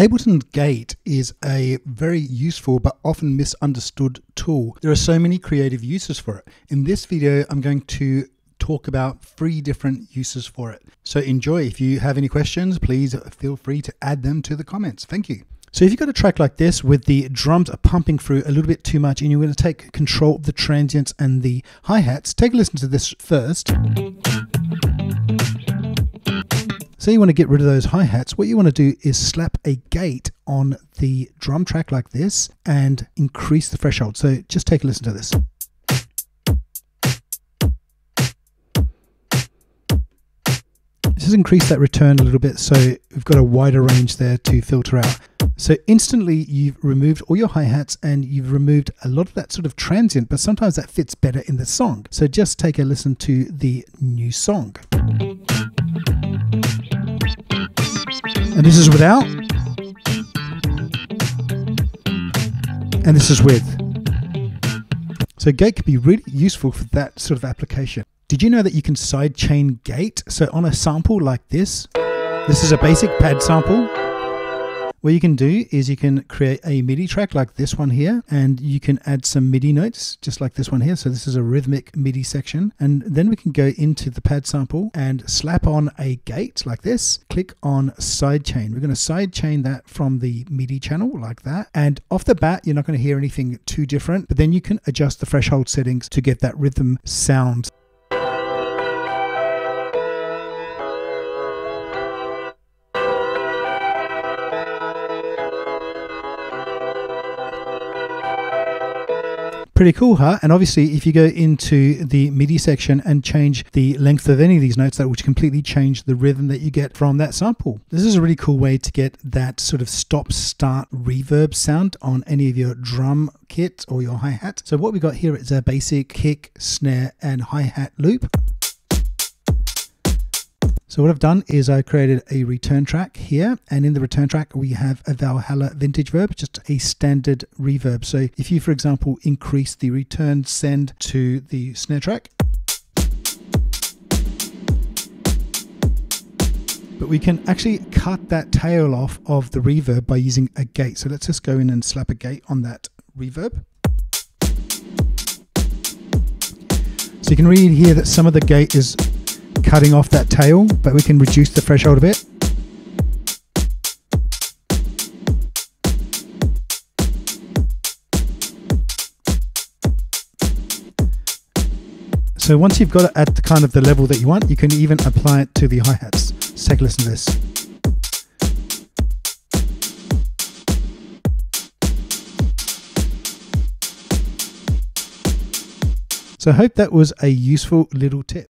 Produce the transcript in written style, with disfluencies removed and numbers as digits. Ableton Gate is a very useful but often misunderstood tool. There are so many creative uses for it. In this video, I'm going to talk about 3 different uses for it. So enjoy. If you have any questions, please feel free to add them to the comments. Thank you. So if you've got a track like this with the drums pumping through a little bit too much and you want to take control of the transients and the hi-hats, take a listen to this first. So you want to get rid of those hi-hats. What you want to do is slap a gate on the drum track like this and increase the threshold. So just take a listen to this. Just increase that return a little bit so we've got a wider range there to filter out. So instantly you've removed all your hi-hats and you've removed a lot of that sort of transient, but sometimes that fits better in the song. So just take a listen to the new song. And this is without, and this is with. So gate could be really useful for that sort of application. Did you know that you can sidechain gate? So on a sample like this, this is a basic pad sample. What you can do is you can create a MIDI track like this one here, and you can add some MIDI notes just like this one here. So this is a rhythmic MIDI section. And then we can go into the pad sample and slap on a gate like this. Click on sidechain. We're going to sidechain that from the MIDI channel like that. And off the bat, you're not going to hear anything too different, but then you can adjust the threshold settings to get that rhythm sound. Pretty cool, huh? And obviously if you go into the MIDI section and change the length of any of these notes, that would completely change the rhythm that you get from that sample. This is a really cool way to get that sort of stop-start reverb sound on any of your drum kit or your hi-hat. So what we got here is a basic kick, snare and hi-hat loop. So what I've done is I created a return track here, and in the return track we have a Valhalla Vintage Verb, just a standard reverb. So if you, for example, increase the return send to the snare track, but we can actually cut that tail off of the reverb by using a gate. So let's just go in and slap a gate on that reverb. So you can really hear that some of the gate is cutting off that tail, but we can reduce the threshold a bit. So once you've got it at the kind of the level that you want, you can even apply it to the hi-hats. Let's take a listen to this. So I hope that was a useful little tip.